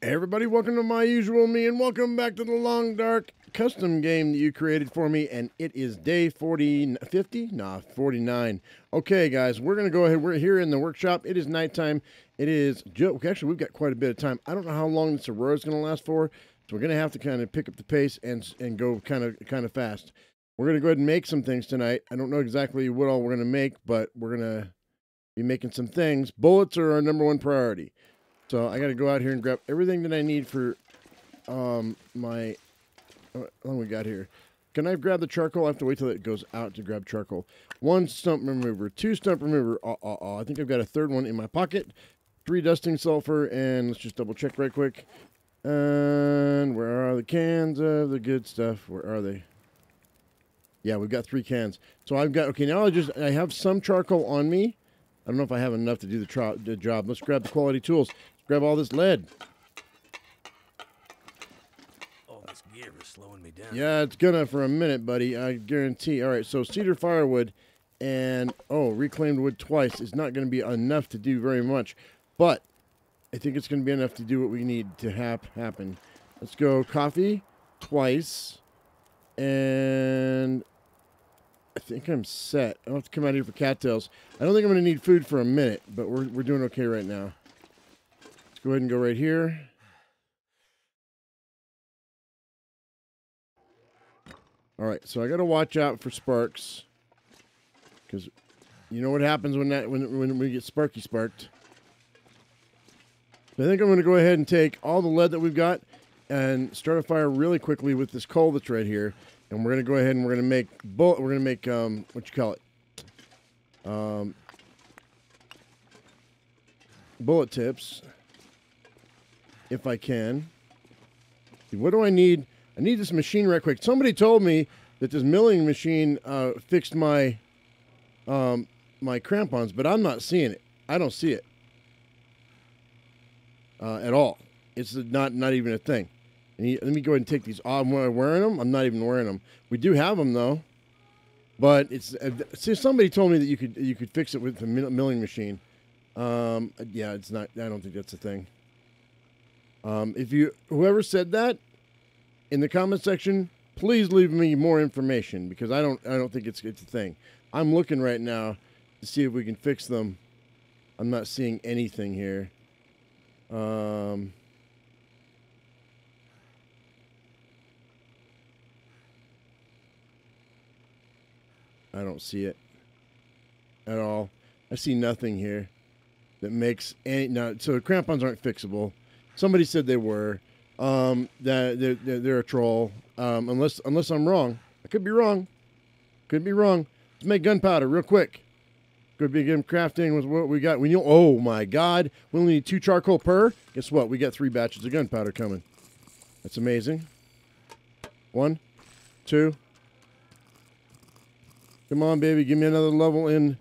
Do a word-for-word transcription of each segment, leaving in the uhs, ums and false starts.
Hey everybody, welcome to My Usual Me, and welcome back to the Long Dark custom game that you created for me, and it is day forty, fifty? Nah, forty-nine. Okay, guys, we're going to go ahead. We're here in the workshop. It is nighttime. It is, actually, we've got quite a bit of time. I don't know how long this aurora is going to last for, so we're going to have to kind of pick up the pace and and go kind of kind of fast. We're going to go ahead and make some things tonight. I don't know exactly what all we're going to make, but we're going to be making some things. Bullets are our number one priority. So I got to go out here and grab everything that I need for um, my, what we got here? Can I grab the charcoal? I have to wait till it goes out to grab charcoal. One stump remover, two stump remover. Uh, uh, uh. I think I've got a third one in my pocket. Three dusting sulfur, and let's just double check right quick. And where are the cans of the good stuff? Where are they? Yeah, we've got three cans. So I've got, okay, now I just, I have some charcoal on me. I don't know if I have enough to do the, the job. Let's grab the quality tools. Grab all this lead. All this gear is slowing me down. Yeah, it's gonna for a minute, buddy. I guarantee. All right, so cedar firewood and, oh, reclaimed wood twice is not gonna be enough to do very much, but I think it's gonna be enough to do what we need to hap happen. Let's go coffee twice, and I think I'm set. I don't have to come out here for cattails. I don't think I'm gonna need food for a minute, but we're, we're doing okay right now. Go ahead and go right here. All right, so I got to watch out for sparks, because you know what happens when that when when we get sparky sparked. So I think I'm going to go ahead and take all the lead that we've got and start a fire really quickly with this coal that's right here, and we're going to go ahead and we're going to make bullet. We're going to make um what you call it, um bullet tips. If I can. What do I need? I need this machine right quick. Somebody told me that this milling machine uh, fixed my um, my crampons, but I'm not seeing it. I don't see it uh, at all. It's not not even a thing. I need, let me go ahead and take these off. Am I wearing them? I'm not even wearing them. We do have them though, but it's uh, see, somebody told me that you could you could fix it with the milling machine. Um, yeah, it's not. I don't think that's a thing. Um, if you, whoever said that, in the comment section, please leave me more information, because I don't, I don't think it's, it's a thing. I'm looking right now to see if we can fix them. I'm not seeing anything here. Um, I don't see it at all. I see nothing here that makes any, no, so crampons aren't fixable. Somebody said they were. Um, that they're, they're, they're a troll. Um, unless unless I'm wrong, I could be wrong. Could be wrong. Let's make gunpowder real quick. Could begin crafting with what we got. We know. Oh my God, we only need two charcoal per. Guess what? We got three batches of gunpowder coming. That's amazing. One, two. Come on, baby, give me another level in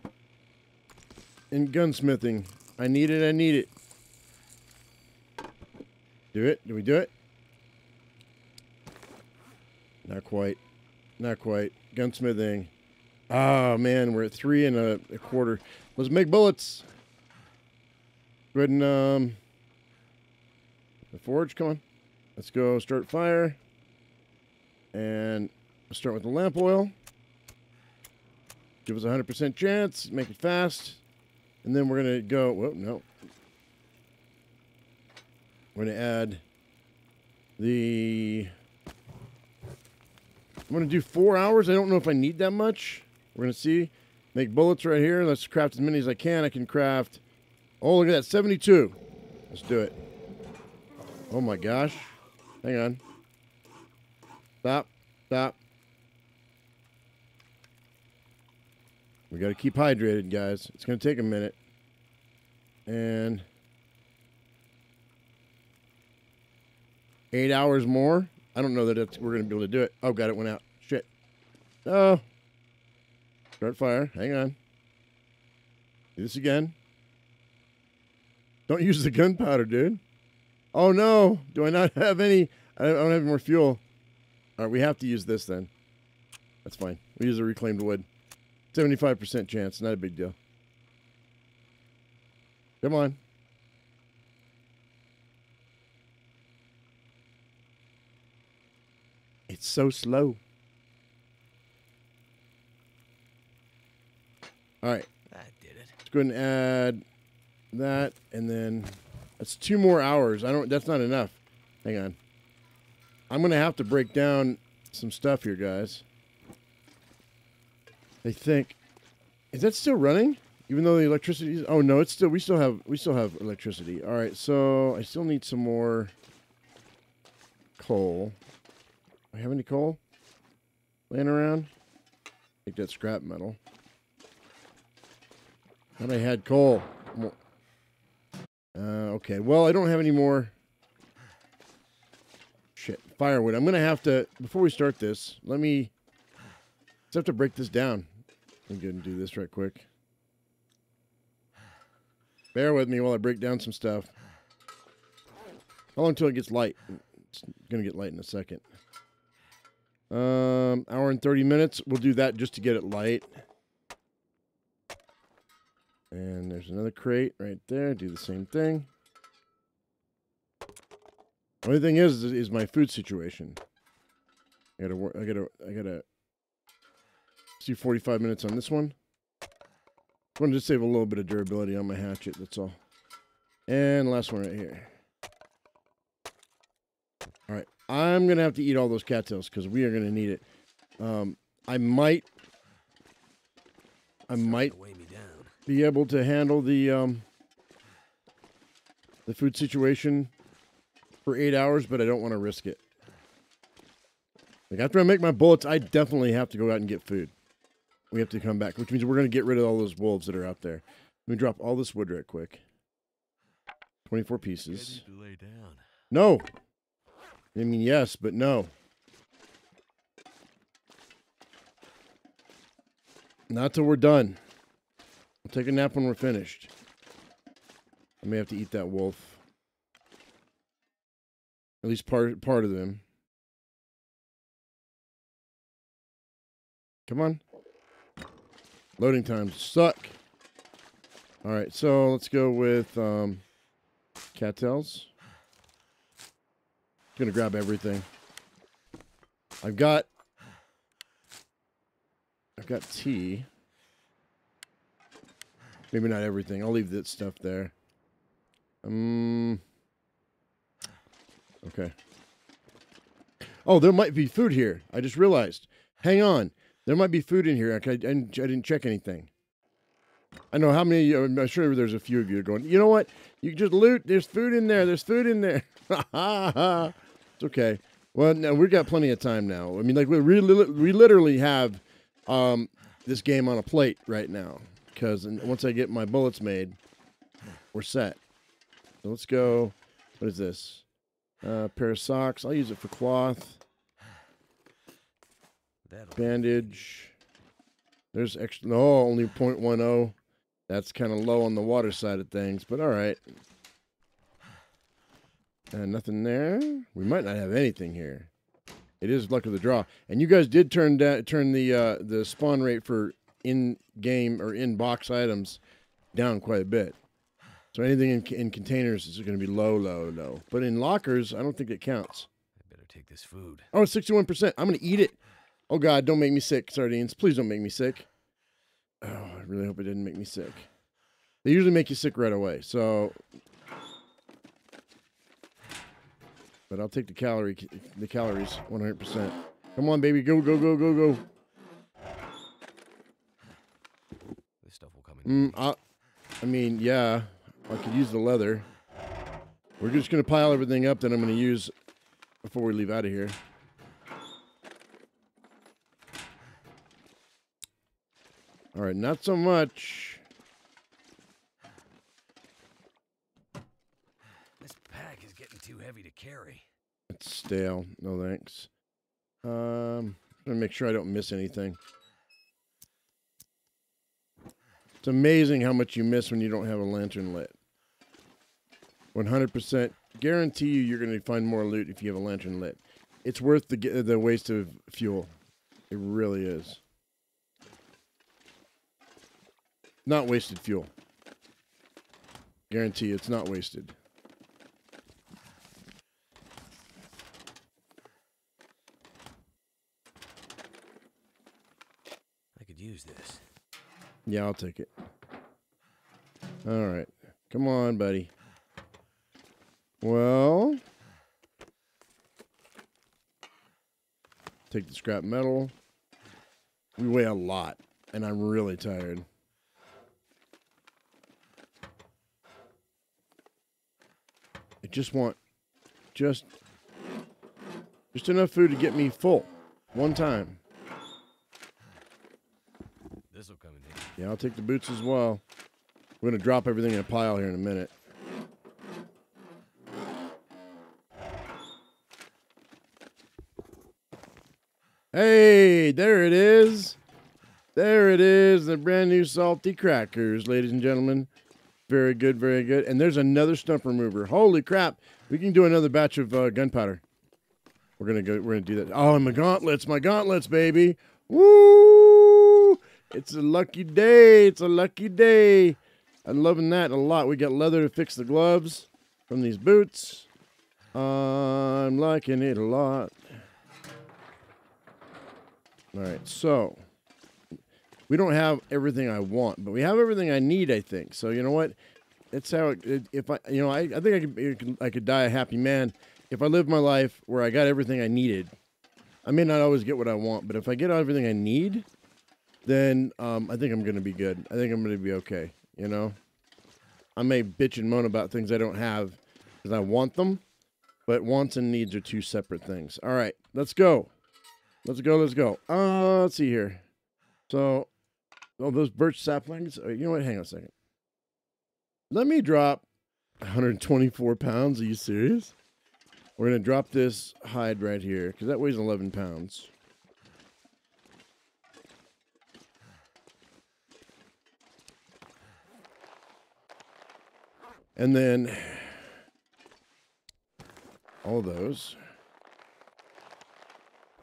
in gunsmithing. I need it. I need it. Do it? Do we do it? Not quite. Not quite. Gunsmithing. Ah, oh, man, we're at three and a, a quarter. Let's make bullets. Go ahead and, um, the forge, come on. Let's go start fire. And let's start with the lamp oil. Give us a one hundred percent chance. Make it fast. And then we're going to go, whoa, no. We're going to add the, I'm going to do four hours. I don't know if I need that much. We're going to see. Make bullets right here. Let's craft as many as I can. I can craft. Oh, look at that. seventy-two. Let's do it. Oh, my gosh. Hang on. Stop. Stop. We got to keep hydrated, guys. It's going to take a minute. And Eight hours more? I don't know that it's, we're going to be able to do it. Oh, God, it went out. Shit. Oh. Start fire. Hang on. Do this again. Don't use the gunpowder, dude. Oh, no. Do I not have any? I don't have any more fuel. All right, we have to use this then. That's fine. We use the reclaimed wood. seventy-five percent chance. Not a big deal. Come on. It's so slow. All right. That did it. Let's go ahead and add that, and then that's two more hours. I don't. That's not enough. Hang on. I'm gonna have to break down some stuff here, guys. I think. Is that still running? Even though the electricity is. Oh no, it's still. We still have. We still have electricity. All right. So I still need some more coal. Do I have any coal laying around? I think that's scrap metal. Thought I had coal. Uh, okay. Well, I don't have any more. Shit. Firewood. I'm going to have to, before we start this, let me just have to break this down. I'm going to do this right quick. Bear with me while I break down some stuff. How long until it gets light? It's going to get light in a second. Um, hour and thirty minutes. We'll do that just to get it light. And there's another crate right there. Do the same thing. Only thing is, is my food situation. I gotta work. I gotta. I gotta. Let's do forty-five minutes on this one. I wanted to save a little bit of durability on my hatchet. That's all. And last one right here. All right. I'm gonna have to eat all those cattails because we are gonna need it. Um, I might. I might. Weigh me down. Be able to handle the um, the food situation for eight hours, but I don't want to risk it. Like after I make my bullets, I definitely have to go out and get food. We have to come back, which means we're going to get rid of all those wolves that are out there. Let me drop all this wood right quick. twenty-four pieces. You need to lay down. No. I mean, yes, but no. Not till we're done. I'll take a nap when we're finished. I may have to eat that wolf. At least part part of them. Come on. Loading times suck. All right, so let's go with um, cattails. Gonna grab everything. I've got. I've got tea. Maybe not everything. I'll leave that stuff there. Um. Okay. Oh, there might be food here. I just realized. Hang on. There might be food in here. I, I, I didn't check anything. I know how many. I'm sure there's a few of you going, you know what? You can just loot. There's food in there. There's food in there. It's okay. Well, no, we've got plenty of time now. I mean, like, we, really, we literally have um, this game on a plate right now. Because once I get my bullets made, we're set. So let's go. What is this? Uh, pair of socks. I'll use it for cloth. Bandage. There's extra. Oh, only point one oh. That's kind of low on the water side of things, but all right. Uh, nothing there. We might not have anything here. It is luck of the draw. And you guys did turn down, turn the uh, the spawn rate for in-game or in-box items down quite a bit. So anything in, in containers is going to be low, low, low. But in lockers, I don't think it counts. I better take this food. Oh, it's sixty-one percent. I'm going to eat it. Oh, God, don't make me sick, sardines. Please don't make me sick. Oh, I really hope it didn't make me sick. They usually make you sick right away, so... But I'll take the calorie, the calories, one hundred percent. Come on, baby, go, go, go, go, go. Mm, I, I mean, yeah, I could use the leather. We're just going to pile everything up that I'm going to use before we leave out of here. All right, not so much. This pack is getting too heavy to carry. It's stale. No thanks. Um, I'm going to make sure I don't miss anything. It's amazing how much you miss when you don't have a lantern lit. one hundred percent guarantee you you're going to find more loot if you have a lantern lit. It's worth the the waste of fuel. It really is. Not wasted fuel. Guarantee it's not wasted. use this. Yeah, I'll take it. All right. Come on, buddy. Well, take the scrap metal. We weigh a lot, and I'm really tired. I just want just just enough food to get me full one time. This will come in handy. Yeah, I'll take the boots as well. We're gonna drop everything in a pile here in a minute. Hey, there it is. There it is, the brand new salty crackers, ladies and gentlemen. Very good, very good. And there's another stump remover. Holy crap. We can do another batch of uh, gunpowder. We're going to go, we're going to do that. Oh, and my gauntlets, my gauntlets, baby. Woo! It's a lucky day. It's a lucky day. I'm loving that a lot. We got leather to fix the gloves from these boots. Uh, I'm liking it a lot. All right, so we don't have everything I want, but we have everything I need, I think. So you know what? That's how it, it, if I, you know, I, I think I could, I could die a happy man if I lived my life where I got everything I needed. I may not always get what I want, but if I get everything I need, then um, I think I'm gonna be good. I think I'm gonna be okay. You know, I may bitch and moan about things I don't have because I want them, but wants and needs are two separate things. All right, let's go. Let's go, let's go. Uh, let's see here. So, oh, those birch saplings. You know what? Hang on a second. Let me drop one hundred twenty-four pounds. Are you serious? We're going to drop this hide right here because that weighs eleven pounds. And then all those.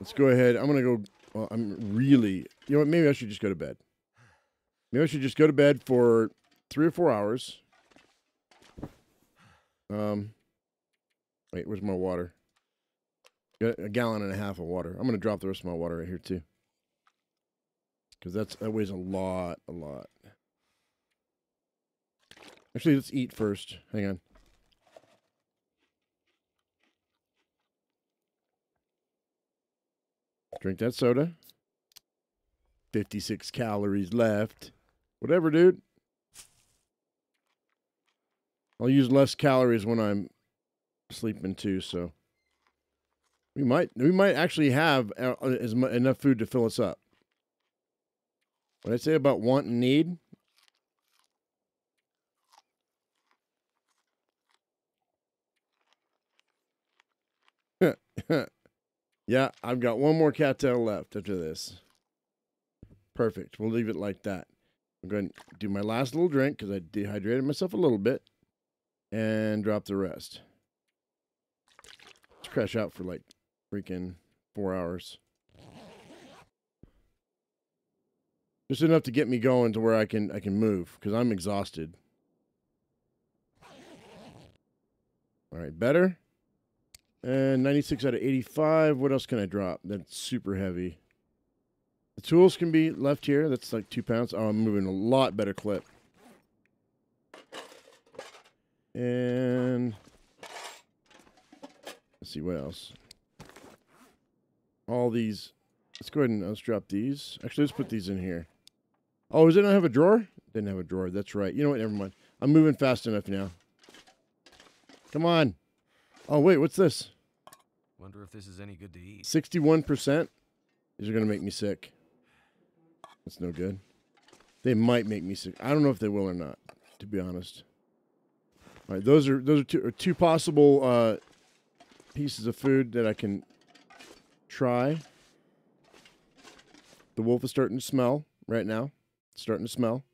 Let's go ahead. I'm going to go. Well, I'm really. You know what? Maybe I should just go to bed. Maybe I should just go to bed for three or four hours. Um. Wait, where's my water? Got a gallon and a half of water. I'm going to drop the rest of my water right here, too. Because that's that weighs a lot, a lot. Actually, let's eat first. Hang on. Drink that soda. fifty-six calories left. Whatever, dude. I'll use less calories when I'm sleeping too, so we might we might actually have as much, enough food to fill us up. What I say about want and need. Yeah, I've got one more cattail left after this. Perfect. We'll leave it like that. I'm going to do my last little drink because I dehydrated myself a little bit and drop the rest. Let's crash out for like freaking four hours. Just enough to get me going to where I can I can move because I'm exhausted. All right, better. And ninety-six out of eighty-five. What else can I drop? That's super heavy. The tools can be left here. That's like two pounds. Oh, I'm moving a lot better clip. And let's see what else. All these. Let's go ahead and let's drop these. Actually, let's put these in here. Oh, does it not have a drawer? Didn't have a drawer. That's right. You know what? Never mind. I'm moving fast enough now. Come on. Oh, wait. What's this? Wonder if this is any good to eat. sixty-one percent? These are going to make me sick. That's no good. They might make me sick. I don't know if they will or not, to be honest. All right, those are those are two, are two possible uh, pieces of food that I can try. The wolf is starting to smell right now. It's starting to smell.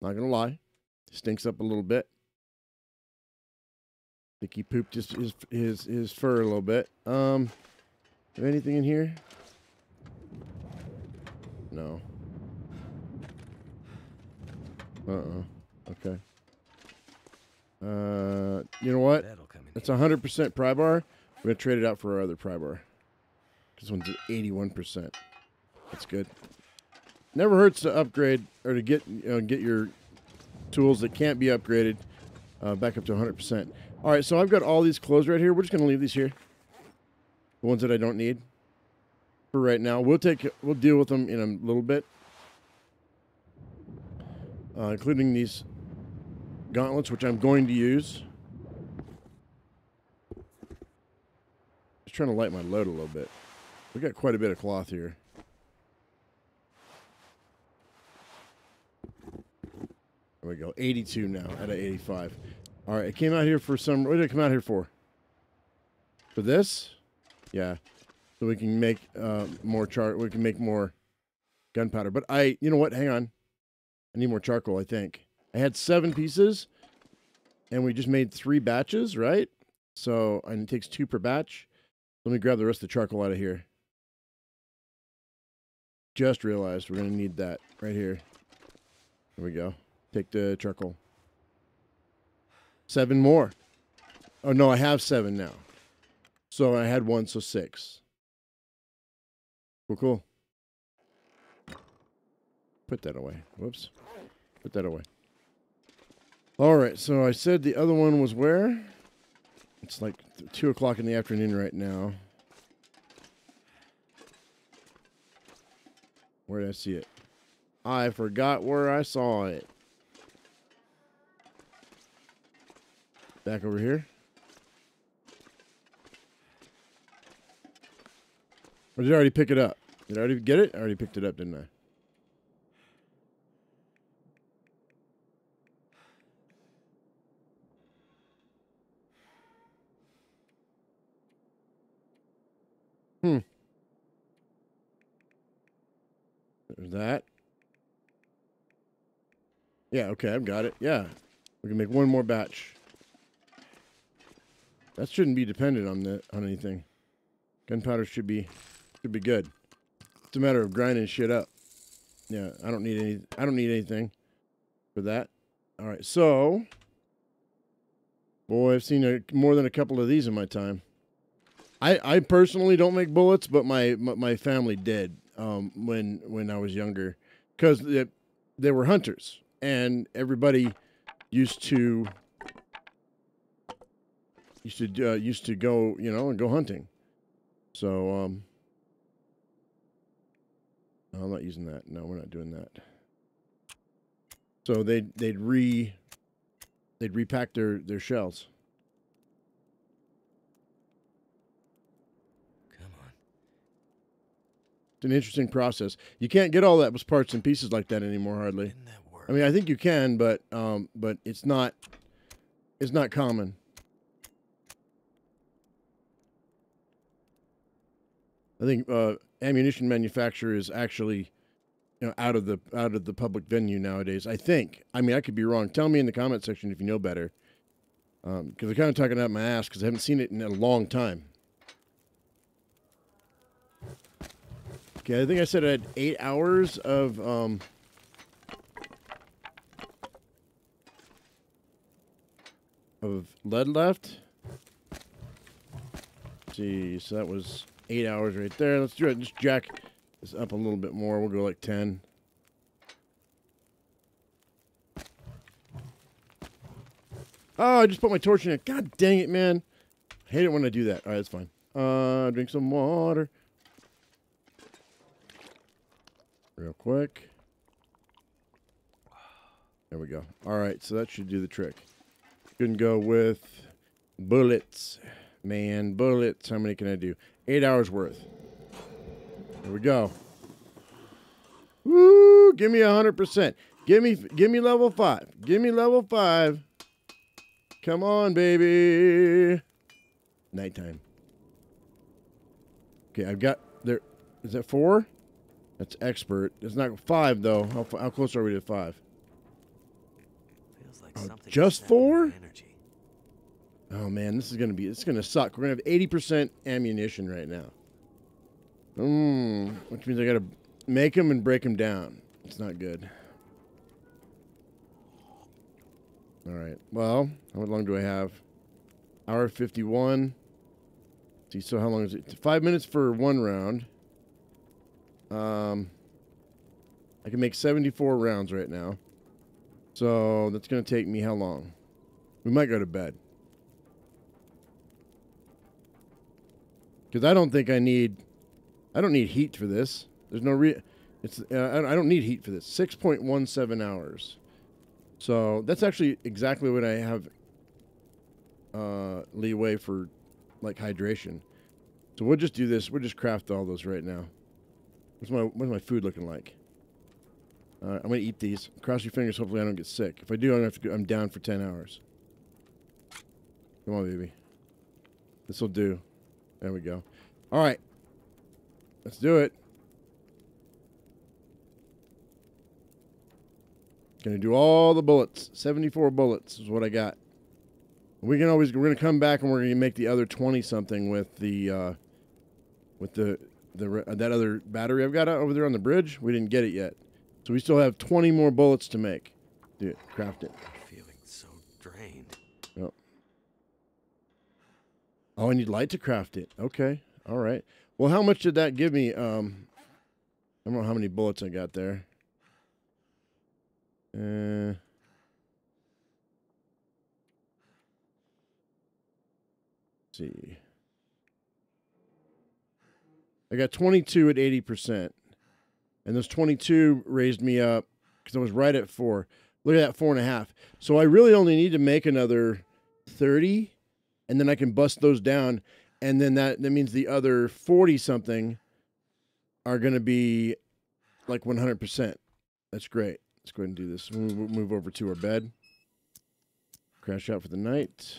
Not going to lie. Stinks up a little bit. I think he pooped his, his his his fur a little bit. Um, have anything in here? No. Uh-oh. Okay. Uh, you know what? That's one hundred percent pry bar. We're gonna trade it out for our other pry bar. This one's at eighty-one percent. That's good. never hurts to upgrade or to get you know, get your tools that can't be upgraded uh, back up to one hundred percent. All right, so I've got all these clothes right here. We're just going to leave these here, the ones that I don't need for right now. We'll take we'll deal with them in a little bit, uh, including these gauntlets, which I'm going to use. Just trying to light my load a little bit. We got quite a bit of cloth here. There we go. eighty-two now out of eighty-five. All right, I came out here for some... What did I come out here for? For this? Yeah. So we can make uh, more char... We can make more gunpowder. But I... You know what? Hang on. I need more charcoal, I think. I had seven pieces, and we just made three batches, right? So, and it takes two per batch. Let me grab the rest of the charcoal out of here. Just realized we're going to need that right here. There we go. Take the charcoal. Seven more. Oh, no, I have seven now. So I had one, so six. Well, cool. Put that away. Whoops. Put that away. All right, so I said the other one was where? It's like two o'clock in the afternoon right now. Where did I see it? I forgot where I saw it. Back over here. Or did I already pick it up? Did I already get it? I already picked it up, didn't I? Hmm. There's that. Yeah, okay, I've got it. Yeah. We can make one more batch. That shouldn't be dependent on the on anything. Gunpowder should be should be good. It's a matter of grinding shit up. Yeah, I don't need any I don't need anything for that. All right. So, boy, I've seen a, more than a couple of these in my time. I, I personally don't make bullets, but my my, my family did um, when when I was younger, because they, they were hunters, and everybody used to used to uh, used to go you know and go hunting. So um, no, I'm not using that. No, we're not doing that. So they they'd re they'd repack their their shells. It's an interesting process. You can't get all that was parts and pieces like that anymore, hardly. Didn't that work? I mean, I think you can, but um, but it's not it's not common. I think uh, ammunition manufacture is actually, you know, out of the out of the public venue nowadays. I think. I mean, I could be wrong. Tell me in the comment section if you know better, because um, I'm kind of talking out my ass because I haven't seen it in a long time. Okay, I think I said I had eight hours of um, of lead left. Let's see, so that was eight hours right there. Let's do it. Just jack this up a little bit more. We'll go like ten. Oh, I just put my torch in it. God dang it, man! I hate it when I do that. All right, that's fine. Uh, drink some water. Real quick. There we go. All right, so that should do the trick. You can go with bullets. Man, bullets. How many can I do? Eight hours worth. There we go. Woo! Give me a hundred percent. Give me, give me level five. Give me level five. Come on, baby. Nighttime. Okay, I've got there. Is that four? That's expert. It's not five though. How, how close are we to five? Feels like oh, something just four? Energy. Oh man, this is gonna be. It's gonna suck. We're gonna have eighty percent ammunition right now. Mmm. Which means I gotta make them and break them down. It's not good. All right. Well, how long do I have? Hour fifty-one. Let's see. So how long is it? Five minutes for one round. Um, I can make seventy-four rounds right now. So that's going to take me how long? We might go to bed. Because I don't think I need... I don't need heat for this. There's no re... It's, uh, I don't need heat for this. six point one seven hours. So that's actually exactly what I have uh, leeway for, like, hydration. So we'll just do this. We'll just craft all those right now. What's my, what's my food looking like? Uh, I'm going to eat these. Cross your fingers. Hopefully I don't get sick. If I do, I'm, gonna have to go, I'm down for ten hours. Come on, baby. This will do. There we go. All right. Let's do it. Gonna do all the bullets. seventy-four bullets is what I got. We can always, we're gonna come back and we're gonna make the other twenty something with the, uh, with the, the uh, that other battery I've got out over there on the bridge. We didn't get it yet, so we still have twenty more bullets to make. Do it. Craft it. I'm feeling so drained. Yep. Oh, I need light to craft it. Okay. All right. Well, how much did that give me? Um, I don't know how many bullets I got there. Uh, let's see, I got twenty-two at eighty percent, and those twenty-two raised me up because I was right at four. Look at that, four and a half. So I really only need to make another thirty, and then I can bust those down, and then that that means the other forty something are going to be like one hundred percent. That's great. Let's go ahead and do this. We'll move over to our bed. Crash out for the night.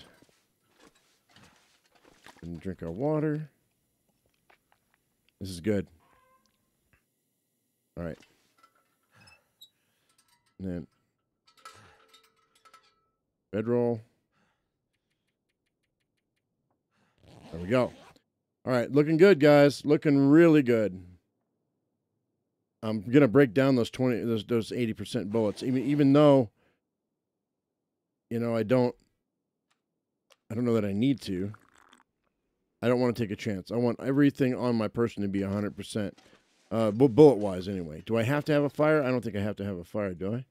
And drink our water. This is good. All right. And then bedroll. There we go. All right, looking good, guys. Looking really good. I'm gonna break down those twenty, those those eighty percent bullets. Even even though, you know, I don't, I don't know that I need to. I don't want to take a chance. I want everything on my person to be a hundred percent, bullet wise. Anyway, do I have to have a fire? I don't think I have to have a fire, do I?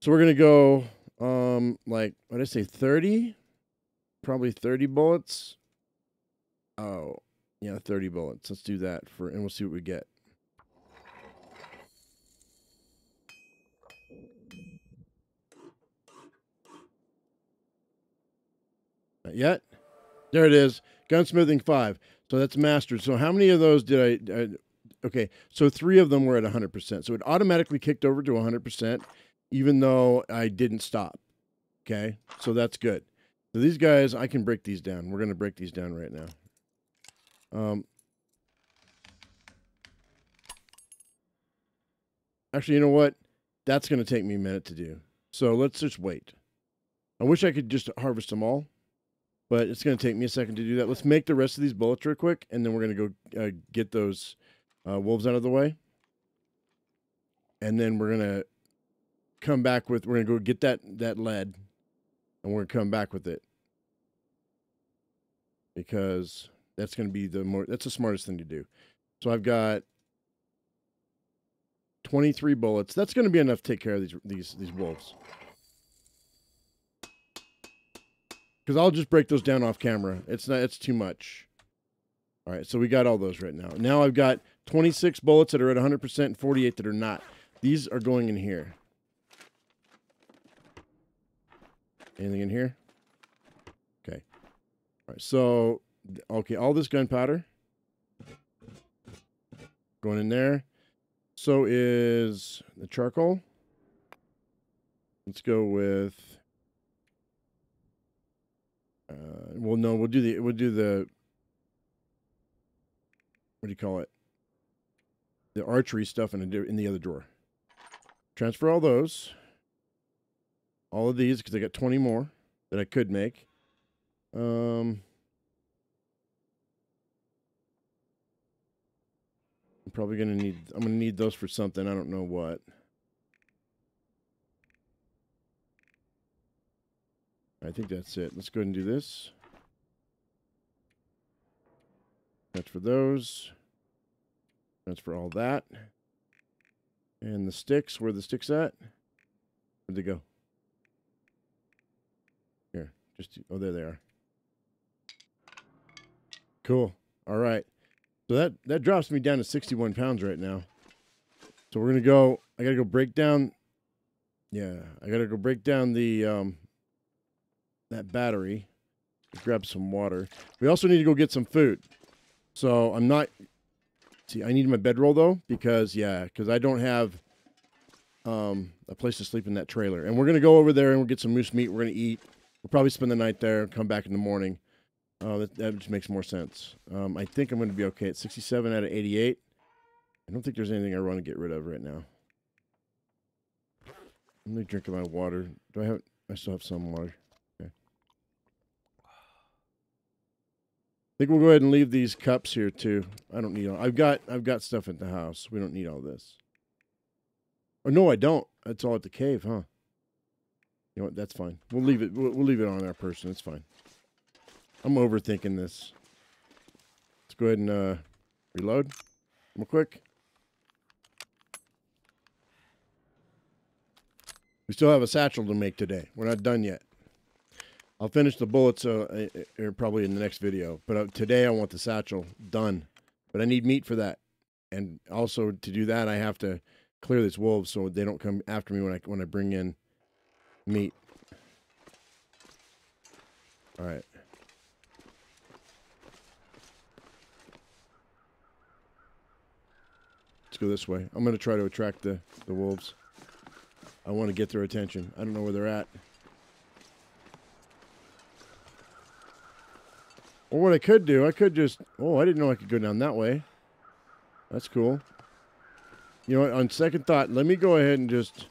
So we're gonna go, um, like what did I say, thirty, probably thirty bullets. Oh, yeah, thirty bullets. Let's do that for, and we'll see what we get. Yet there it is, gunsmithing five. So that's mastered. So how many of those did I, I okay, so three of them were at one hundred percent, so it automatically kicked over to one hundred percent even though I didn't stop. Okay, so that's good. So these guys, I can break these down. We're going to break these down right now. Um actually, you know what, that's going to take me a minute to do, so let's just wait. I wish I could just harvest them all, but it's going to take me a second to do that. Let's make the rest of these bullets real quick, and then we're going to go uh, get those uh, wolves out of the way. And then we're going to come back with, we're going to go get that, that lead, and we're going to come back with it. Because that's going to be the more, that's the smartest thing to do. So I've got twenty-three bullets. That's going to be enough to take care of these, these, these wolves. Because I'll just break those down off camera. It's not, it's too much. All right, so we got all those right now. Now I've got twenty-six bullets that are at one hundred percent and forty-eight that are not. These are going in here. Anything in here? Okay. All right, so, okay, all this gunpowder going in there. So is the charcoal. Let's go with... Uh, well, no, we'll do the, we'll do the, what do you call it? The archery stuff in, a, in the other drawer. Transfer all those, all of these, because I got twenty more that I could make. Um, I'm probably going to need, I'm going to need those for something. I don't know what. I think that's it. Let's go ahead and do this. That's for those. That's for all that. And the sticks, where the sticks at? Where'd they go? Here, just, oh, there they are. Cool. All right. So that, that drops me down to sixty-one pounds right now. So we're going to go, I got to go break down. Yeah, I got to go break down the, um, that battery. Grab some water. We also need to go get some food. So I'm not, see, I need my bedroll though, because, yeah, because I don't have um, a place to sleep in that trailer. And we're going to go over there and we'll get some moose meat. We're going to eat. We'll probably spend the night there and come back in the morning. Oh, uh, that, that just makes more sense. Um, I think I'm going to be okay at sixty-seven out of eighty-eight. I don't think there's anything I want to get rid of right now. Let me drink my water. Do I have, I still have some water. I think we'll go ahead and leave these cups here too. I don't need all. I've got I've got stuff at the house. We don't need all this. Oh no, I don't. That's all at the cave, huh? You know what? That's fine. We'll leave it. We'll, we'll leave it on our person. It's fine. I'm overthinking this. Let's go ahead and uh, reload real quick. We still have a satchel to make today. We're not done yet. I'll finish the bullets uh, uh, probably in the next video, but uh, today I want the satchel done, but I need meat for that. And also to do that, I have to clear this wolves so they don't come after me when I, when I bring in meat. All right. Let's go this way. I'm going to try to attract the, the wolves. I want to get their attention. I don't know where they're at. Or what I could do, I could just... Oh, I didn't know I could go down that way. That's cool. You know what, on second thought, let me go ahead and just...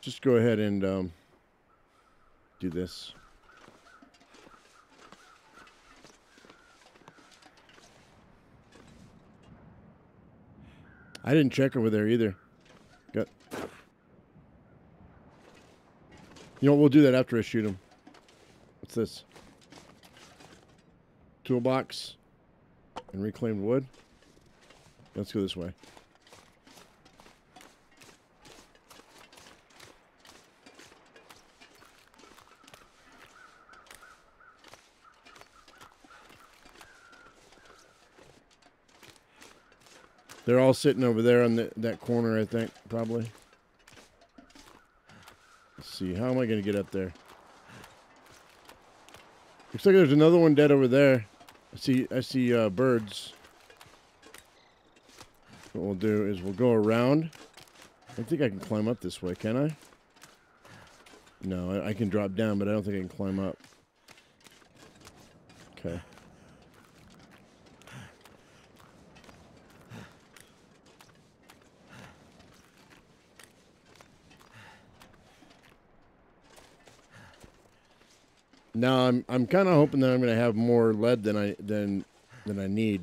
Just go ahead and um, do this. I didn't check over there either. Got... You know, we'll do that after I shoot him. What's this? Toolbox and reclaimed wood. Let's go this way. They're all sitting over there on the, that corner, I think, probably. See, how am I going to get up there? Looks like there's another one dead over there. I see, I see uh, birds. What we'll do is we'll go around. I don't think I can climb up this way, can I? No, I, I can drop down, but I don't think I can climb up. Okay. Now I'm I'm kind of hoping that I'm going to have more lead than I than than I need,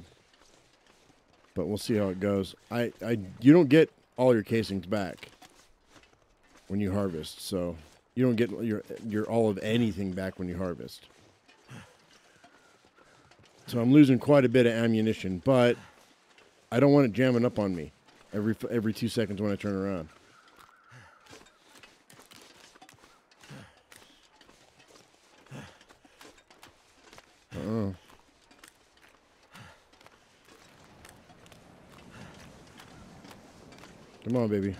but we'll see how it goes. I I you don't get all your casings back when you harvest, so you don't get your your all of anything back when you harvest. So I'm losing quite a bit of ammunition, but I don't want it jamming up on me every every two seconds when I turn around. Oh. Come on, baby.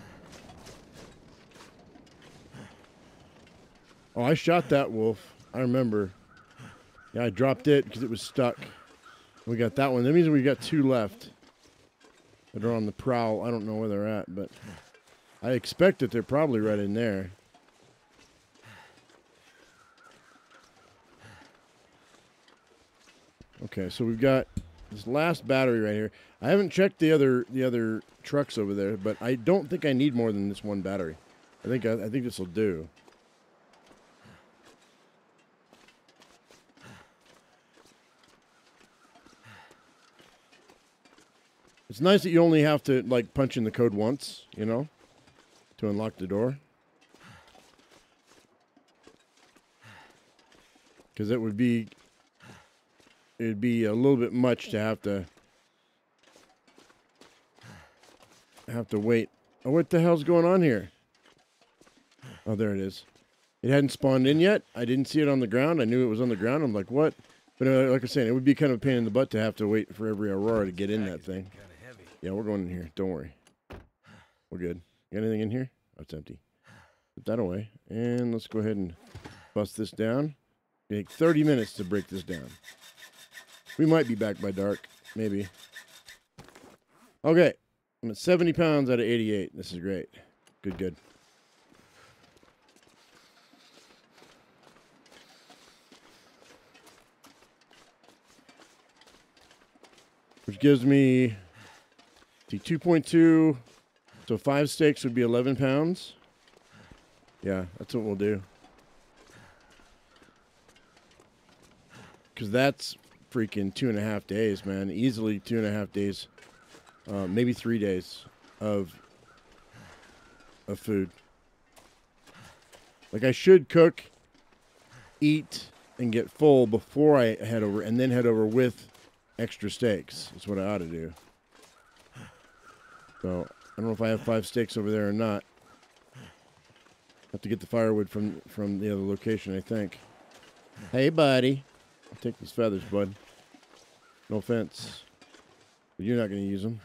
Oh, I shot that wolf. I remember. Yeah, I dropped it because it was stuck. We got that one. That means we got two left that are on the prowl. I don't know where they're at, but I expect that they're probably right in there. Okay, so we've got this last battery right here. I haven't checked the other the other trucks over there, but I don't think I need more than this one battery. I think I, I think this will do. It's nice that you only have to like punch in the code once, you know, to unlock the door. Because it would be it'd be a little bit much to have to have to wait. Oh, what the hell's going on here? Oh, there it is. It hadn't spawned in yet. I didn't see it on the ground. I knew it was on the ground. I'm like, what? But uh, like I'm saying, it would be kind of a pain in the butt to have to wait for every Aurora to get in that thing. Yeah, we're going in here. Don't worry. We're good. Got anything in here? Oh, it's empty. Put that away. And let's go ahead and bust this down. It'll take thirty minutes to break this down. We might be back by dark. Maybe. Okay. I'm at seventy pounds out of eighty-eight. This is great. Good, good. Which gives me the two point two, so five steaks would be eleven pounds. Yeah, that's what we'll do. Because that's freaking two and a half days, man. Easily two and a half days, uh, maybe three days of, of food. Like I should cook, eat, and get full before I head over, and then head over with extra steaks. That's what I ought to do. So, I don't know if I have five steaks over there or not. Have to get the firewood from, from the other location, I think. Hey, buddy. I'll take these feathers, bud. No offense. But you're not going to use them.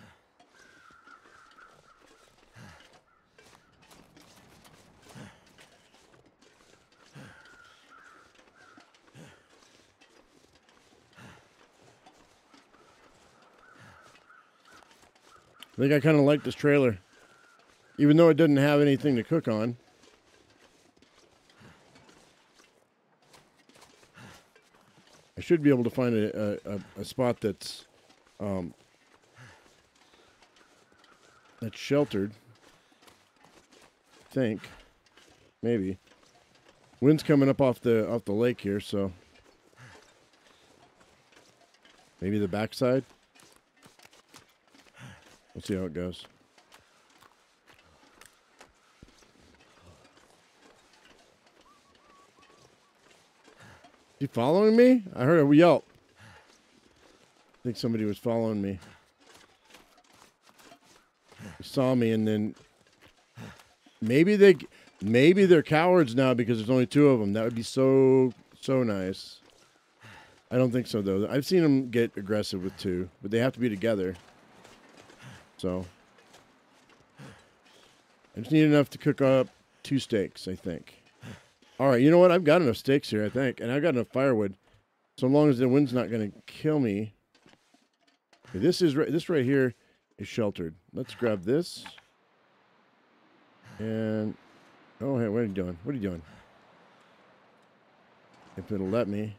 I think I kind of like this trailer. Even though it doesn't have anything to cook on. I should be able to find a, a, a spot that's, um, that's sheltered. I think. Maybe. Wind's coming up off the, off the lake here, so. Maybe the backside? We'll see how it goes. You following me? I heard a yelp. I think somebody was following me. They saw me and then maybe they maybe they're cowards now because there's only two of them. That would be so so nice. I don't think so though. I've seen them get aggressive with two, but they have to be together. So, I just need enough to cook up two steaks, I think. All right, you know what? I've got enough steaks here, I think. And I've got enough firewood. So long as the wind's not going to kill me. Okay, this is right, this right here is sheltered. Let's grab this. And, oh, hey, what are you doing? What are you doing? If it'll let me.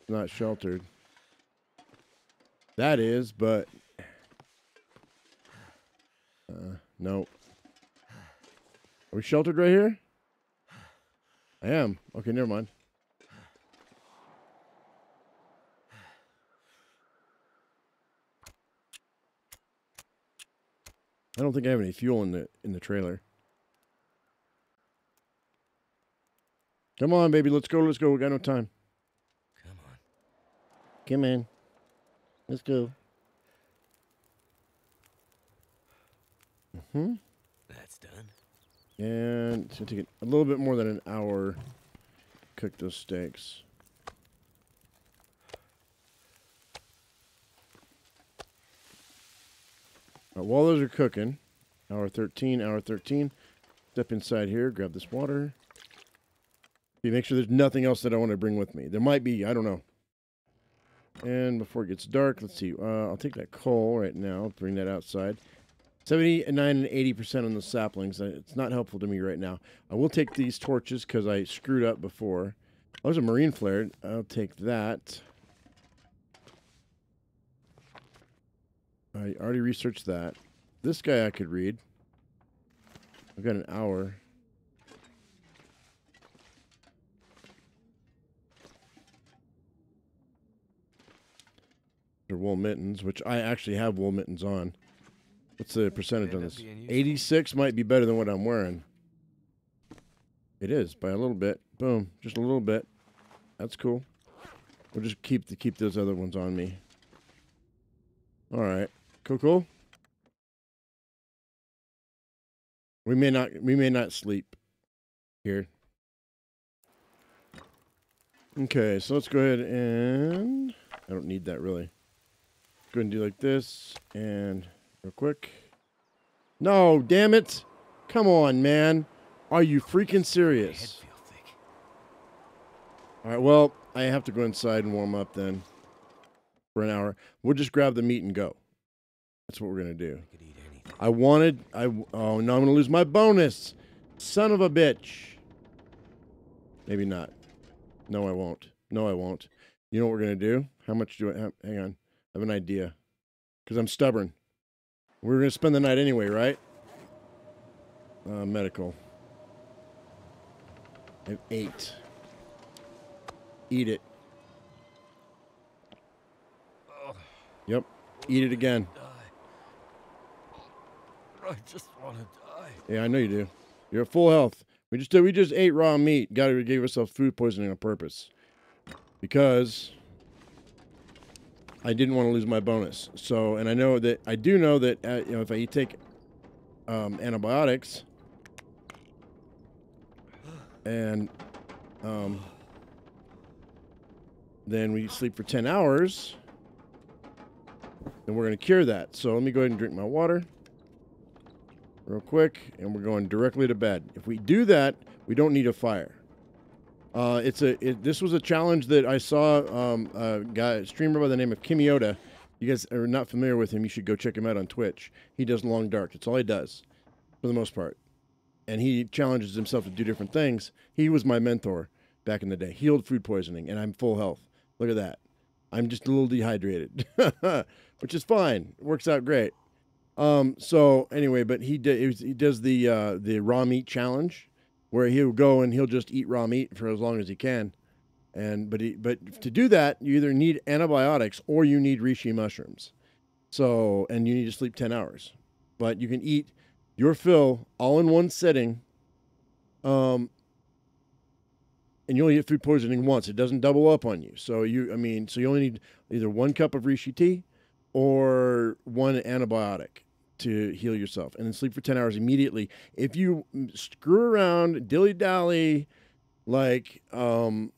It's not sheltered. That is, but... Uh, no. Are we sheltered right here? I am. Okay, never mind. I don't think I have any fuel in the in the trailer. Come on, baby, let's go, let's go. We got no time. Come on. Come in. Let's go. Mm-hmm. That's done. And it's going to take a little bit more than an hour to cook those steaks. Right, while those are cooking, hour thirteen, hour thirteen, step inside here, grab this water. Make sure there's nothing else that I want to bring with me. There might be, I don't know. And before it gets dark, let's see. Uh, I'll take that coal right now, bring that outside. seventy-nine and eighty percent on the saplings. It's not helpful to me right now. I will take these torches because I screwed up before. Oh, there's a marine flare. I'll take that. I already researched that. This guy I could read. I've got an hour. They're wool mittens, which I actually have wool mittens on. What's the percentage on this? eighty-six might be better than what I'm wearing. It is, by a little bit. Boom, just a little bit. That's cool. We'll just keep the, keep those other ones on me. All right, cool, cool. We may not we may not sleep here. Okay, so let's go ahead and I don't need that really. Let's go ahead and do like this and real quick. No, damn it! Come on, man. Are you freaking serious? All right, well, I have to go inside and warm up then for an hour. We'll just grab the meat and go. That's what we're going to do. I wanted... I Oh, no, I'm going to lose my bonus. Son of a bitch. Maybe not. No, I won't. No, I won't. You know what we're going to do? How much do I... Hang on. I have an idea. Because I'm stubborn. We're going to spend the night anyway, right? Uh, medical. I have eight. Eat it. Yep. Eat it again. I just want to die. Yeah, I know you do. You're at full health. We just did, we just ate raw meat. Got to give ourselves food poisoning on purpose. Because I didn't want to lose my bonus. So, and I know that I do know that uh, you know, if I take um, antibiotics and um, then we sleep for ten hours, then we're going to cure that. So let me go ahead and drink my water real quick, and we're going directly to bed. If we do that, we don't need a fire. Uh, it's a it, this was a challenge that I saw um, a guy, a streamer by the name of Kimiota. You guys are not familiar with him, you should go check him out on Twitch. He does Long Dark. It's all he does, for the most part. And he challenges himself to do different things. He was my mentor back in the day. Healed food poisoning, and I'm full health. Look at that. I'm just a little dehydrated, which is fine. It works out great. Um, so anyway, but he did, he does the, uh, the raw meat challenge where he'll go and he'll just eat raw meat for as long as he can. And, but he, but to do that, you either need antibiotics or you need reishi mushrooms. So, and you need to sleep ten hours, but you can eat your fill all in one sitting. Um, and you only get food poisoning once. It doesn't double up on you. So you, I mean, so you only need either one cup of reishi tea or one antibiotic to heal yourself, and then sleep for ten hours immediately. If you screw around, dilly-dally, like um,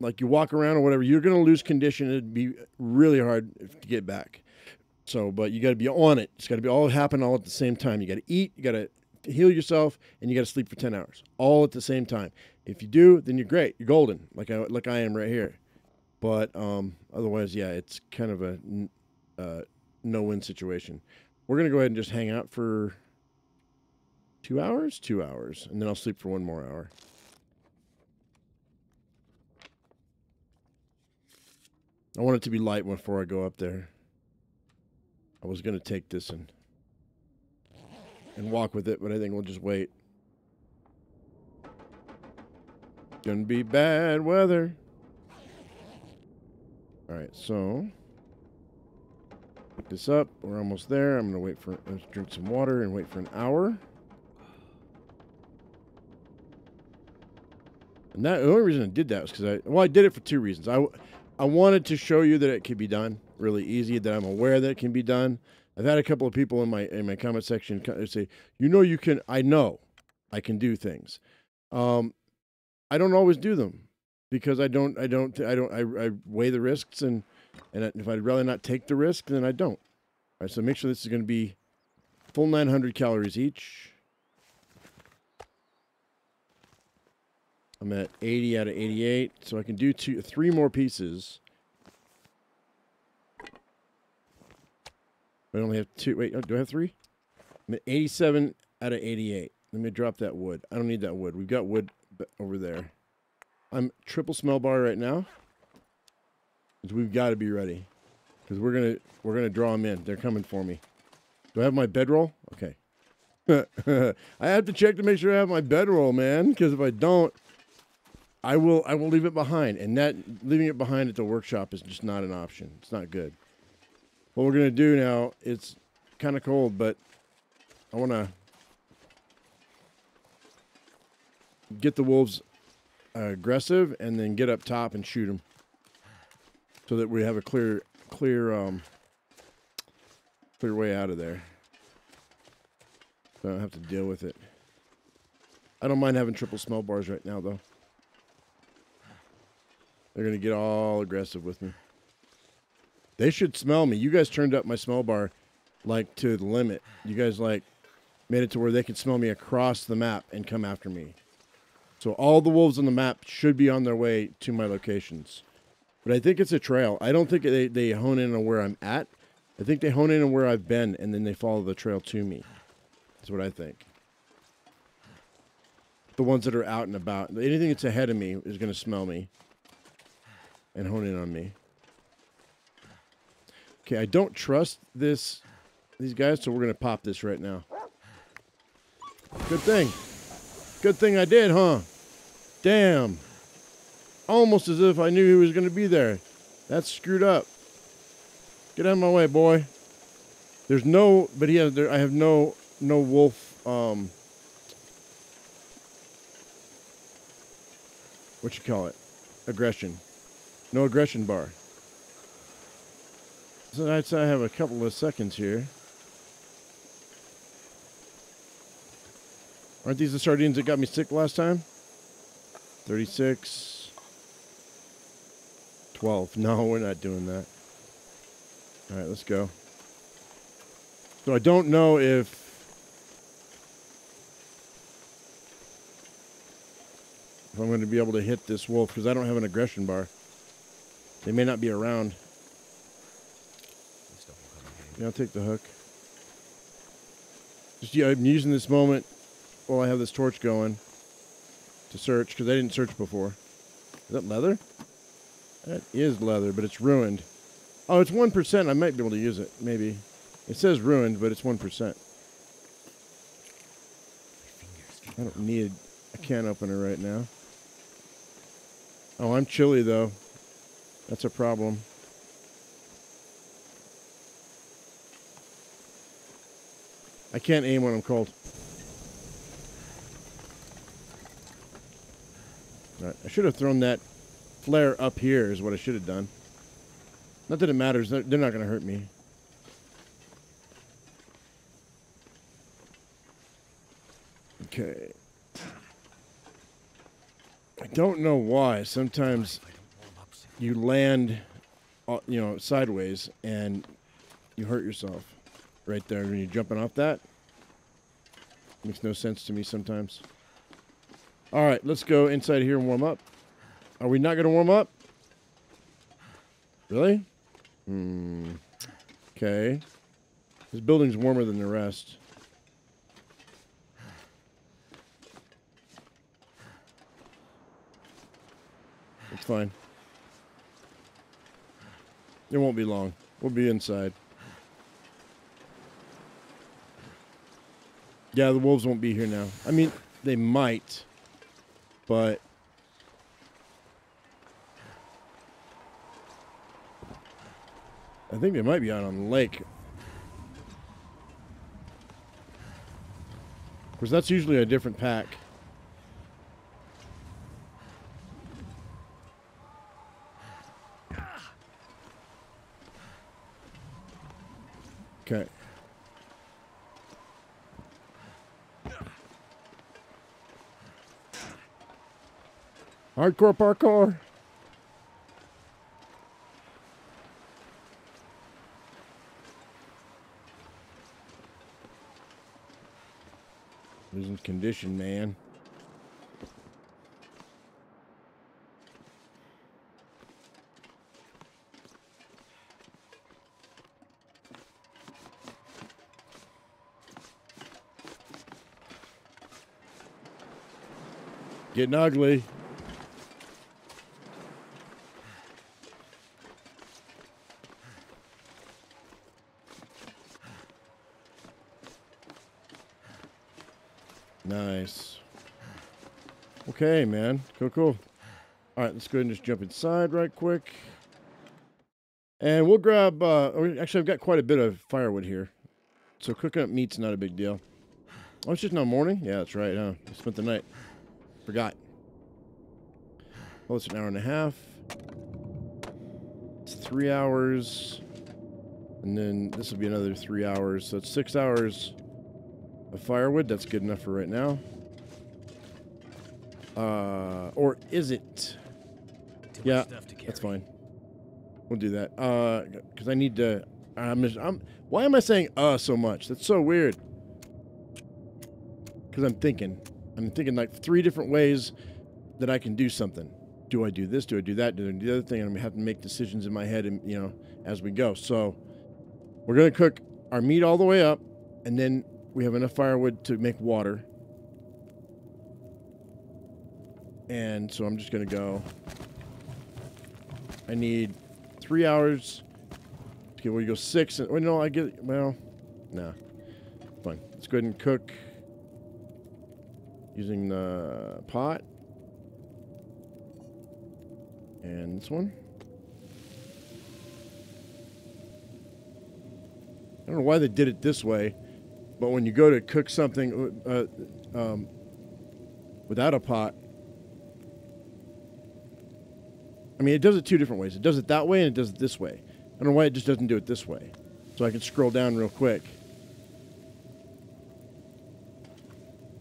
like you walk around or whatever, you're going to lose condition. It'd be really hard to get back. So, but you got to be on it. It's got to be all happen all at the same time. You got to eat, you got to heal yourself, and you got to sleep for ten hours, all at the same time. If you do, then you're great. You're golden, like I, like I am right here. But um, otherwise, yeah, it's kind of a... Uh, no-win situation. We're going to go ahead and just hang out for two hours? Two hours. And then I'll sleep for one more hour. I want it to be light before I go up there. I was going to take this and, and walk with it, but I think we'll just wait. Gonna be bad weather. Alright, so... this up. We're almost there. I'm going to wait for... Let's drink some water and wait for an hour. And that... The only reason I did that was because I... Well, I did it for two reasons. I, I wanted to show you that it could be done really easy, that I'm aware that it can be done. I've had a couple of people in my in my comment section say, you know you can... I know I can do things. Um, I don't always do them because I don't... I don't... I don't... I, I weigh the risks and... And if I'd rather not take the risk, then I don't. All right, so make sure this is going to be full nine hundred calories each. I'm at eighty out of eighty-eight, so I can do two, three more pieces. I only have two. Wait, oh, do I have three? I'm at eighty-seven out of eighty-eight. Let me drop that wood. I don't need that wood. We've got wood over there. I'm triple smell bar right now. We've got to be ready, because we're gonna we're gonna draw them in. They're coming for me. Do I have my bedroll? Okay. I have to check to make sure I have my bedroll, man. Because if I don't, I will I will leave it behind, and that leaving it behind at the workshop is just not an option. It's not good. What we're gonna do now? It's kind of cold, but I want to get the wolves uh, aggressive, and then get up top and shoot them. so that we have a clear, clear, um, clear way out of there. So I don't have to deal with it. I don't mind having triple smell bars right now, though. They're going to get all aggressive with me. They should smell me. You guys turned up my smell bar, like, to the limit. You guys, like, made it to where they could smell me across the map and come after me. So all the wolves on the map should be on their way to my locations. But I think it's a trail. I don't think they, they hone in on where I'm at. I think they hone in on where I've been, and then they follow the trail to me. That's what I think. The ones that are out and about. Anything that's ahead of me is going to smell me and hone in on me. Okay, I don't trust this, these guys, so we're going to pop this right now. Good thing. Good thing I did, huh? Damn. Almost as if I knew he was going to be there. That's screwed up. Get out of my way, boy. There's no, but he has, there, I have no, no wolf, um... what you call it? Aggression. No aggression bar. So I'd say I have a couple of seconds here. Aren't these the sardines that got me sick last time? thirty-six. twelve. No, we're not doing that. All right, let's go. So I don't know if... I'm going to be able to hit this wolf because I don't have an aggression bar. They may not be around. Yeah, I'll take the hook. Just, yeah, I'm using this moment while I have this torch going to search because I didn't search before. Is that leather? That is leather, but it's ruined. Oh, it's one percent. I might be able to use it, maybe. It says ruined, but it's one percent. I don't need a can opener right now. Oh, I'm chilly, though. That's a problem. I can't aim when I'm cold. All right, I should have thrown that flare up here is what I should have done. Not that it matters. They're not going to hurt me. Okay. I don't know why. Sometimes... you land, you know, sideways, and you hurt yourself right there when you're jumping off that. Makes no sense to me sometimes. All right, let's go inside here and warm up. Are we not going to warm up? Really? Hmm. Okay. This building's warmer than the rest. It's fine. It won't be long. We'll be inside. Yeah, the wolves won't be here now. I mean, they might, but... I think they might be out on the lake. Of course, that's usually a different pack. Okay. Hardcore parkour. Losing condition, man. Getting ugly. Nice. Okay, man. Cool, cool. All right, let's go ahead and just jump inside right quick. And we'll grab... Uh, actually, I've got quite a bit of firewood here. So cooking up meat's not a big deal. Oh, it's just now morning? Yeah, that's right, huh? I spent the night. Forgot. Well, it's an hour and a half. It's three hours, and then this would be another three hours. So it's six hours of firewood. That's good enough for right now. Uh, or is it? Too yeah, much stuff to carry. That's fine. We'll do that. Uh, because I need to. I'm. Just, I'm. Why am I saying "uh" so much? That's so weird. Because I'm thinking. I'm thinking like three different ways that I can do something. Do I do this? Do I do that? Do I do the other thing? And I'm having to make decisions in my head, and you know, as we go. So we're gonna cook our meat all the way up, and then we have enough firewood to make water. And so I'm just gonna go. I need three hours. Okay, well, you go six. And, well, no, I get. Well, nah. Fine. Let's go ahead and cook using the pot. And this one. I don't know why they did it this way, but when you go to cook something uh, um, without a pot, I mean, it does it two different ways. It does it that way and it does it this way. I don't know why it just doesn't do it this way. So I can scroll down real quick.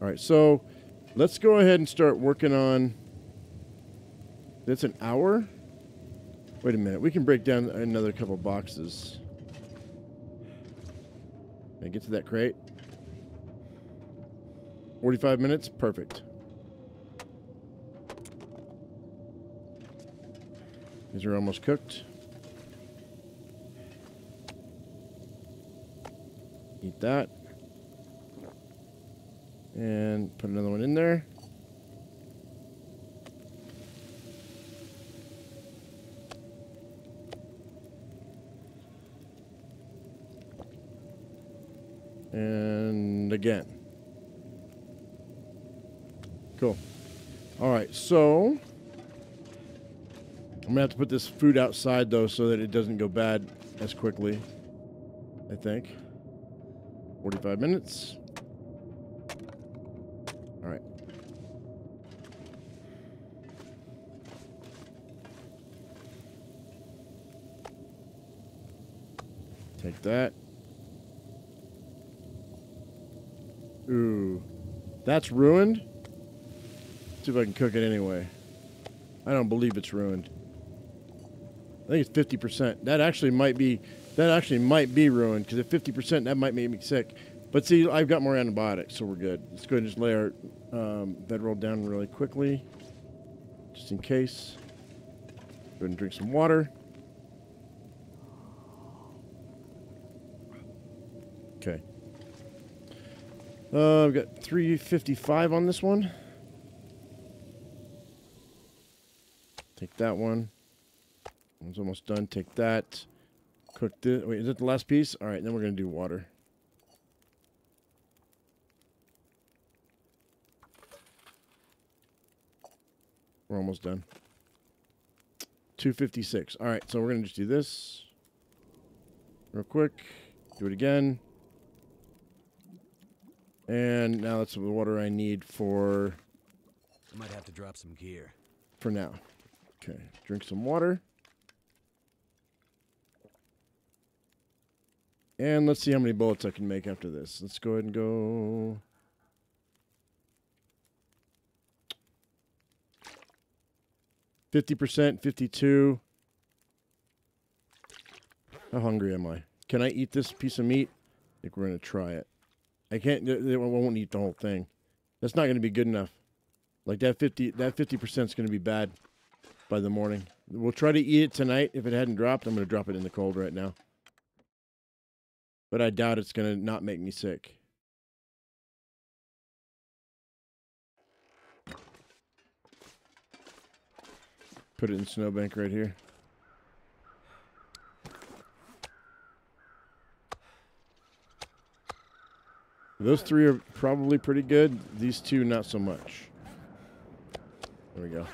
All right, so let's go ahead and start working on... That's an hour? Wait a minute. We can break down another couple boxes. Can I get to that crate? forty-five minutes? Perfect. These are almost cooked. Eat that. And put another one in there. And again. Cool. All right, so I'm gonna have to put this food outside though so that it doesn't go bad as quickly, I think. forty-five minutes. All right. Take that. Ooh, that's ruined? Let's see if I can cook it anyway. I don't believe it's ruined. I think it's fifty percent. That actually might be, that actually might be ruined, because at fifty percent, that might make me sick. But see, I've got more antibiotics, so we're good. Let's go ahead and just lay our um, bedroll down really quickly, just in case. Go ahead and drink some water. Okay. Uh, I've got three fifty-five on this one. Take that one. It's almost done. Take that. Cook this. Wait, is that the last piece? All right, then we're going to do water. We're almost done. two fifty-six. All right, so we're going to just do this real quick. Do it again. And now that's the water I need for... I might have to drop some gear. For now. Okay, drink some water. And let's see how many bullets I can make after this. Let's go ahead and go... fifty percent, fifty-two. How hungry am I? Can I eat this piece of meat? I think we're going to try it. I can't, I won't eat the whole thing. That's not going to be good enough. Like that fifty, that fifty percent is going to be bad by the morning. We'll try to eat it tonight. If it hadn't dropped, I'm going to drop it in the cold right now. But I doubt it's going to not make me sick. Put it in snowbank right here. Those three are probably pretty good. These two, not so much. There we go.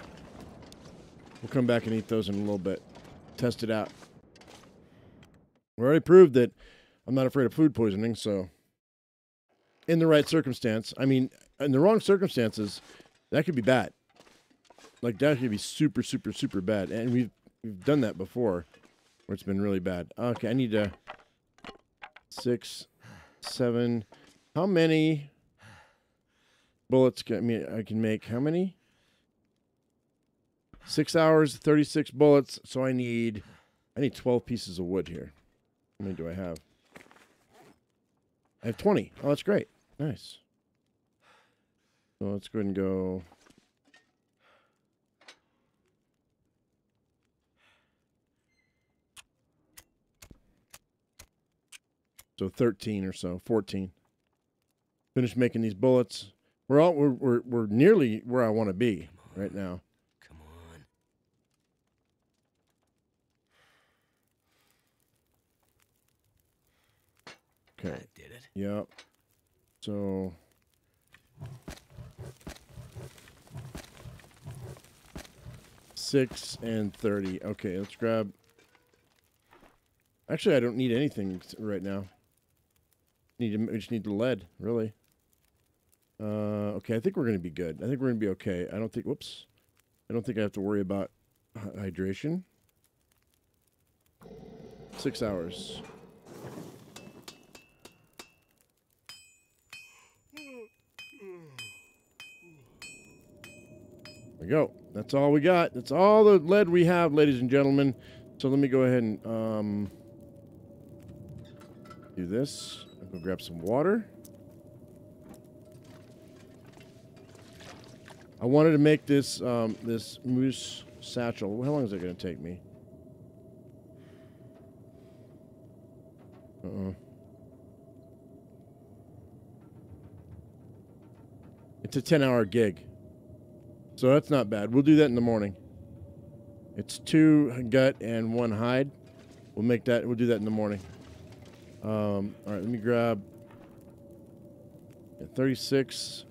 We'll come back and eat those in a little bit. Test it out. We already proved that I'm not afraid of food poisoning, so... In the right circumstance, I mean, in the wrong circumstances, that could be bad. Like, that could be super, super, super bad. And we've, we've done that before. Or it's been really bad. Okay, I need to... Six, seven... How many bullets can I, mean, I can make? How many? Six hours, thirty-six bullets. So I need... I need twelve pieces of wood here. How many do I have? I have twenty. Oh, that's great. Nice. So let's go ahead and go... So thirteen or so, fourteen. Finish making these bullets. We're all we're we're, we're nearly where I want to be right now. Come on. Okay. I did it. Yep. So. Six and thirty. Okay, let's grab. Actually, I don't need anything right now. Need to, we just need the lead, really. Uh, okay, I think we're going to be good. I think we're going to be okay. I don't think... Whoops. I don't think I have to worry about hydration. Six hours. There we go. That's all we got. That's all the lead we have, ladies and gentlemen. So let me go ahead and... Um, do this. I'll go grab some water. I wanted to make this um, this moose satchel. How long is it going to take me? Uh-oh. It's a ten-hour gig. So that's not bad. We'll do that in the morning. It's two gut and one hide. We'll make that. We'll do that in the morning. Um, all right, let me grab thirty-six.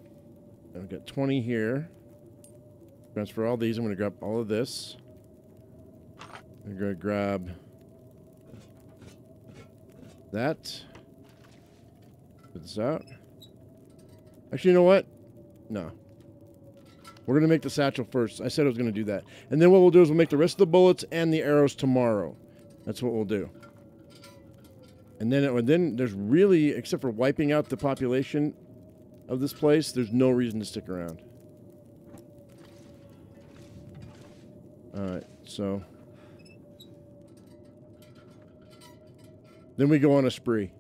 I've got twenty here. Transfer all these. I'm going to grab all of this. I'm going to grab that. Put this out. Actually, you know what? No. We're going to make the satchel first. I said I was going to do that. And then what we'll do is we'll make the rest of the bullets and the arrows tomorrow. That's what we'll do. And then, it, then there's really, except for wiping out the population of this place, there's no reason to stick around. Alright, so. Then we go on a spree.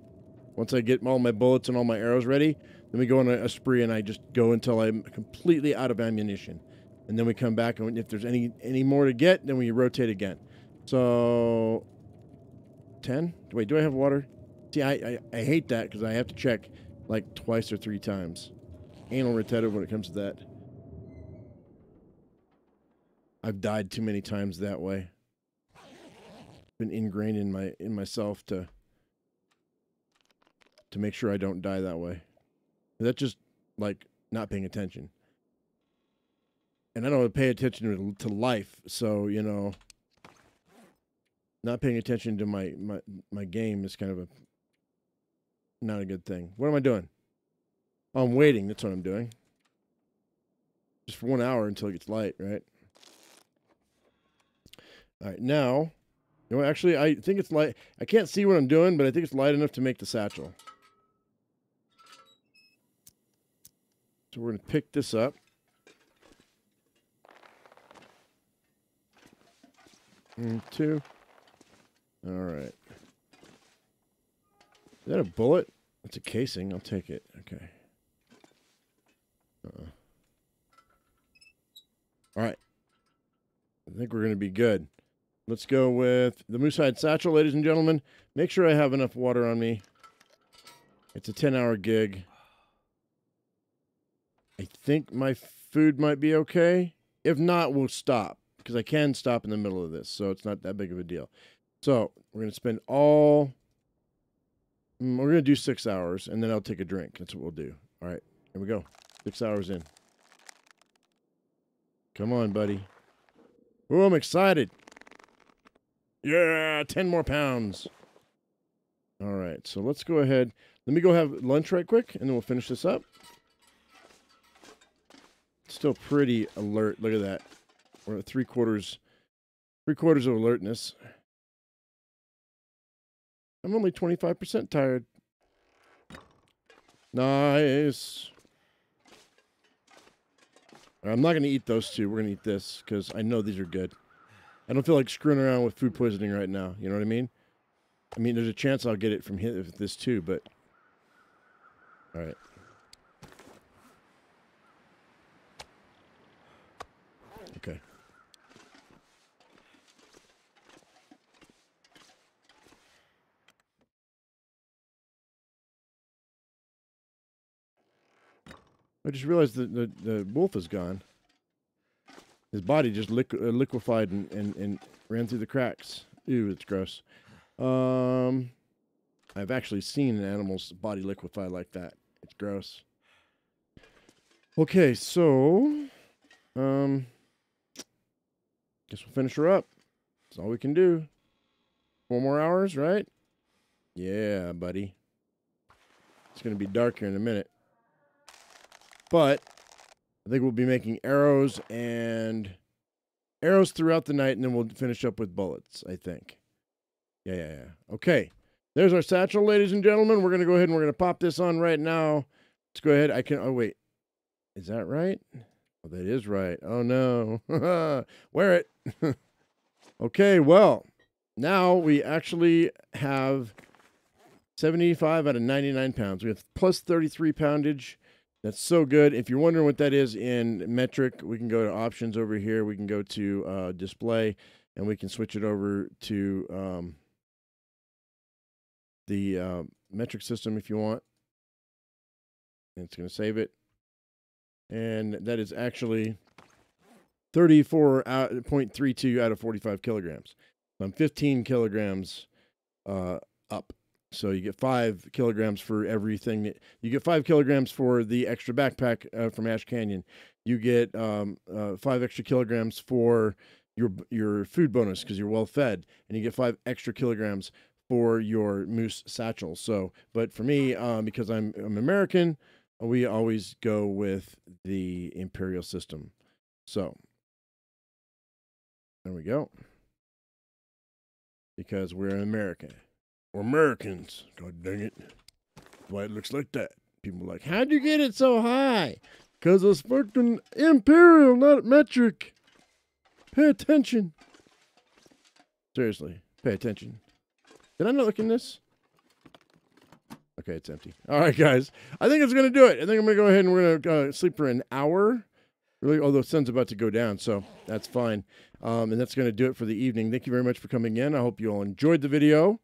Once I get all my bullets and all my arrows ready, then we go on a, a spree and I just go until I'm completely out of ammunition. And then we come back and if there's any, any more to get, then we rotate again. So... ten? Wait, do I have water? See, I, I, I hate that because I have to check like twice or three times. Anal retentive when it comes to that. I've died too many times that way. It's been ingrained in my in myself to to make sure I don't die that way. That's just like not paying attention. And I don't pay attention to life, so you know. Not paying attention to my, my, my game is kind of a not a good thing. What am I doing? Oh, I'm waiting. That's what I'm doing. Just for one hour until it gets light, right? All right, now... You know, actually, I think it's light. I can't see what I'm doing, but I think it's light enough to make the satchel. So we're going to pick this up. And two... All right. Is that a bullet? That's a casing. I'll take it. Okay. Uh-uh. All right. I think we're going to be good. Let's go with the moose hide satchel, ladies and gentlemen. Make sure I have enough water on me. It's a ten-hour gig. I think my food might be okay. If not, we'll stop because I can stop in the middle of this, so it's not that big of a deal. So, we're going to spend all, we're going to do six hours, and then I'll take a drink. That's what we'll do. All right, here we go. Six hours in. Come on, buddy. Oh, I'm excited. Yeah, ten more pounds. All right, so let's go ahead. Let me go have lunch right quick, and then we'll finish this up. Still pretty alert. Look at that. We're at three quarters, three quarters of alertness. I'm only twenty-five percent tired. Nice. I'm not going to eat those two. We're going to eat this because I know these are good. I don't feel like screwing around with food poisoning right now. You know what I mean? I mean, there's a chance I'll get it from here, this too, but... All right. Okay. I just realized that the, the wolf is gone. His body just liqu uh, liquefied and, and, and ran through the cracks. Ew, it's gross. Um, I've actually seen an animal's body liquefy like that. It's gross. Okay, so... Um, guess we'll finish her up. That's all we can do. Four more hours, right? Yeah, buddy. It's going to be dark here in a minute. But I think we'll be making arrows and arrows throughout the night, and then we'll finish up with bullets, I think. Yeah, yeah, yeah. Okay. There's our satchel, ladies and gentlemen. We're going to go ahead and we're going to pop this on right now. Let's go ahead. I can... Oh, wait. Is that right? Oh, that is right. Oh, no. Wear it. Okay, well, now we actually have seventy-five out of ninety-nine pounds. We have plus thirty-three poundage. That's so good. If you're wondering what that is in metric, we can go to options over here. We can go to uh, display, and we can switch it over to um, the uh, metric system if you want. And it's going to save it. And that is actually thirty-four point three two out of forty-five kilograms. So I'm fifteen kilograms uh, up. So you get five kilograms for everything. That, you get five kilograms for the extra backpack uh, from Ash Canyon. You get um, uh, five extra kilograms for your your food bonus because you're well fed, and you get five extra kilograms for your moose satchel. So, but for me, um, because I'm I'm American, we always go with the imperial system. So there we go. Because we're American. We're Americans. God dang it. That's why it looks like that. People are like, how'd you get it so high? Because it's fucking imperial, not metric. Pay attention. Seriously, pay attention. Did I not look in this? Okay, it's empty. All right, guys. I think it's going to do it. I think I'm going to go ahead and we're going to uh, sleep for an hour. Really, although the sun's about to go down, so that's fine. Um, and that's going to do it for the evening. Thank you very much for coming in. I hope you all enjoyed the video.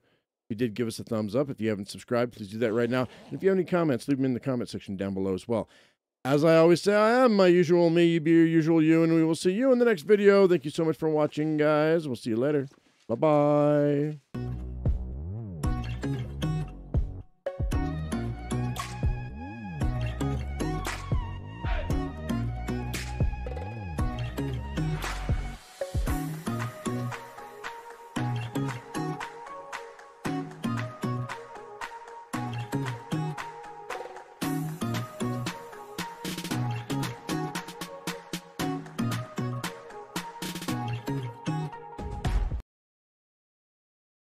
If you did, give us a thumbs up. If you haven't subscribed, please do that right now. And if you have any comments, leave them in the comment section down below as well. As I always say, I am my usual me. You be your usual you, and we will see you in the next video. Thank you so much for watching, guys. We'll see you later. Bye-bye.